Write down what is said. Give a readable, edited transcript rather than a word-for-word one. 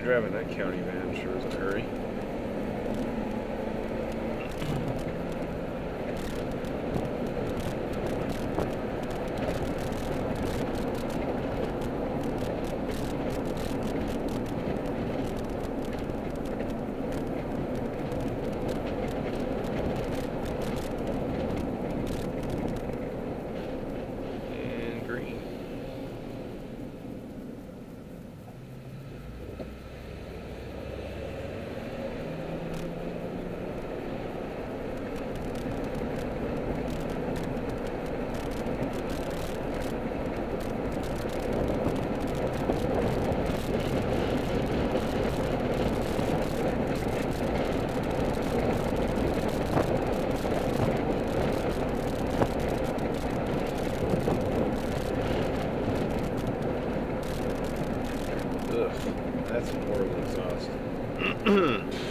guy driving that county van sure is in a hurry. That's horrible exhaust.